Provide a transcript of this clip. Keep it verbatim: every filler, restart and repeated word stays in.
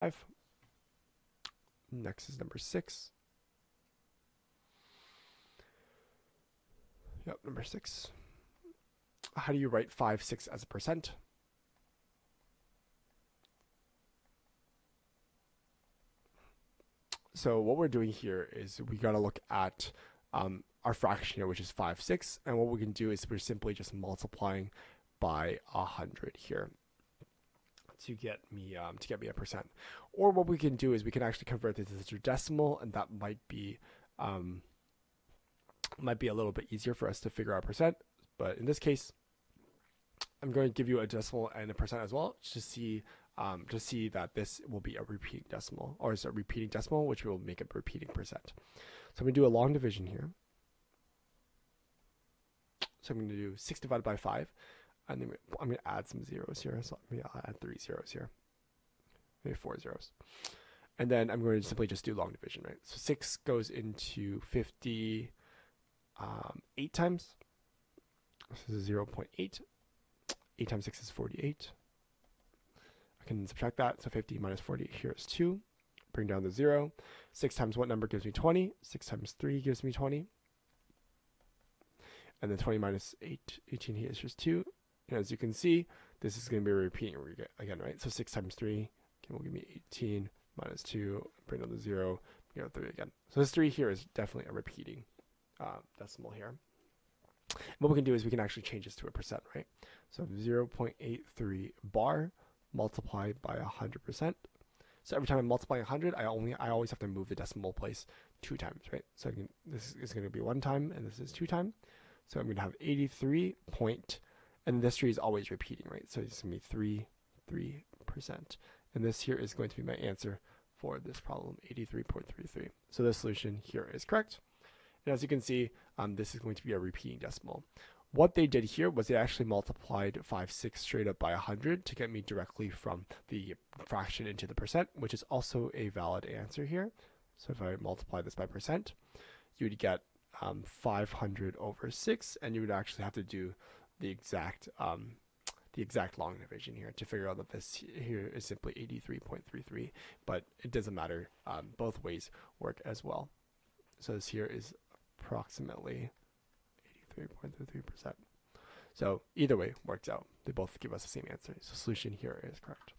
five. Next is number six. Yep, number six. How do you write five, six as a percent? So what we're doing here is we got to look at um, our fraction here, which is five, six. And what we can do is we're simply just multiplying by one hundred here to get me um, to get me a percent. Or what we can do is we can actually convert this to decimal, and that might be um, might be a little bit easier for us to figure out percent. But in this case, I'm going to give you a decimal and a percent as well to see um, to see that this will be a repeating decimal, or is a repeating decimal, which will make a repeating percent. So I'm going to do a long division here. So I'm going to do six divided by five. And then I'm going to add some zeros here. So I'm going to add three zeros here. Maybe four zeros. And then I'm going to simply just do long division, right? So six goes into fifty um, eight times. This is zero point eight. eight times six is forty-eight. I can subtract that. So fifty minus forty-eight here is two. Bring down the zero. six times what number gives me twenty? six times three gives me twenty. And then twenty minus eight, eighteen here is just two. And as you can see, this is going to be repeating again, right? So six times three okay, will give me eighteen minus two, bring down the zero, bring down three again. So this three here is definitely a repeating uh, decimal here. What we can do is we can actually change this to a percent, right? So zero point eight three bar multiplied by one hundred percent. So every time I multiply one hundred, I only I always have to move the decimal place two times, right? So I can, this is going to be one time, and this is two time. So I'm going to have eighty-three point. And this tree is always repeating, right? So it's going to be three, three percent. And this here is going to be my answer for this problem, eighty-three point three three. So the solution here is correct. And as you can see, um, this is going to be a repeating decimal. What they did here was they actually multiplied five, six straight up by one hundred to get me directly from the fraction into the percent, which is also a valid answer here. So if I multiply this by percent, you would get um, five hundred over six, and you would actually have to do the exact um, the exact long division here to figure out that this here is simply eighty-three point three three, but it doesn't matter. Um, both ways work as well. So this here is approximately eighty-three point three three percent. So either way works out. They both give us the same answer. So solution here is correct.